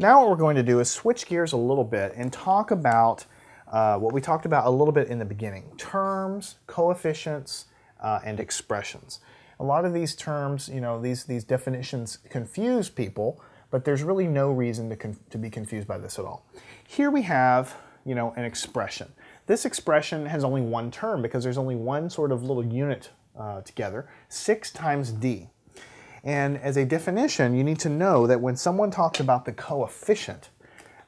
Now what we're going to do is switch gears a little bit and talk about what we talked about a little bit in the beginning: terms, coefficients, and expressions. A lot of these terms, you know, these definitions confuse people, but there's really no reason to be confused by this at all. Here we have, you know, an expression. This expression has only one term because there's only one sort of little unit together, 6 times d. And as a definition, you need to know that when someone talks about the coefficient,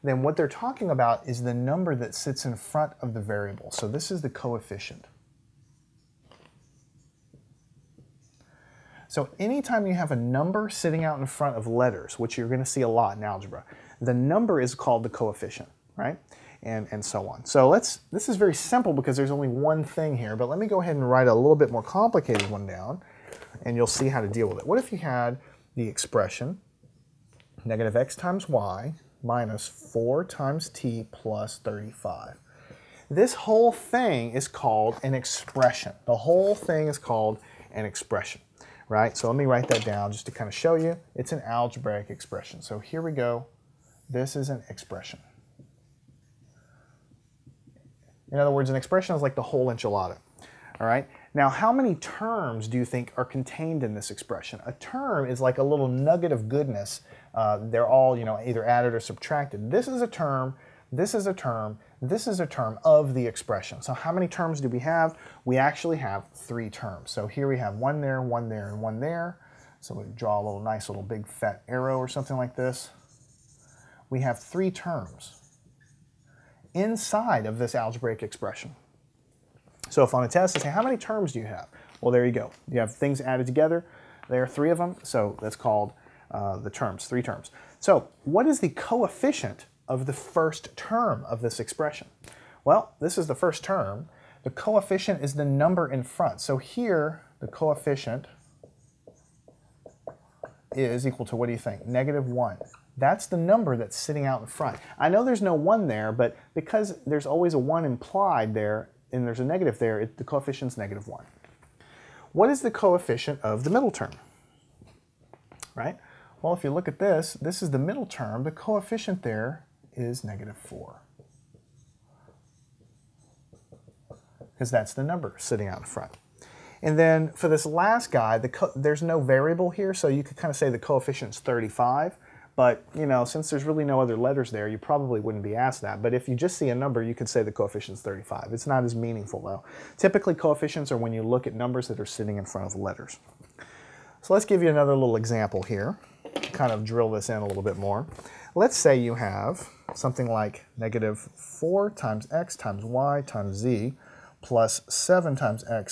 then what they're talking about is the number that sits in front of the variable. So this is the coefficient. So anytime you have a number sitting out in front of letters, which you're going to see a lot in algebra, the number is called the coefficient, right? And so on. So this is very simple because there's only one thing here, but let me go ahead and write a little bit more complicated one down, and you'll see how to deal with it. What if you had the expression negative x times y minus 4 times t plus 35? This whole thing is called an expression. The whole thing is called an expression, right? So let me write that down just to kind of show you. It's an algebraic expression. So here we go. This is an expression. In other words, an expression is like the whole enchilada, all right? Now, how many terms do you think are contained in this expression? A term is like a little nugget of goodness. They're all, you know, either added or subtracted. This is a term, this is a term, this is a term of the expression. So how many terms do we have? We actually have 3 terms. So here we have one there, and one there. So we draw a little nice little big fat arrow or something like this. We have 3 terms inside of this algebraic expression. So if on a test, I say, how many terms do you have? Well, there you go. You have things added together. There are 3 of them, so that's called the terms, 3 terms. So what is the coefficient of the first term of this expression? Well, this is the first term. The coefficient is the number in front. So here, the coefficient is equal to, what do you think? Negative 1. That's the number that's sitting out in front. I know there's no 1 there, but because there's always a 1 implied there, and there's a negative there, the coefficient's negative 1. What is the coefficient of the middle term? Right? Well, if you look at this, this is the middle term. The coefficient there is negative 4. Because that's the number sitting out in front. And then for this last guy, there's no variable here, so you could kind of say the coefficient's 35. But, you know, since there's really no other letters there, you probably wouldn't be asked that. But if you just see a number, you could say the coefficient's 35. It's not as meaningful, though. Typically, coefficients are when you look at numbers that are sitting in front of letters. So let's give you another little example here to kind of drill this in a little bit more. Let's say you have something like negative 4 times x times y times z plus 7 times x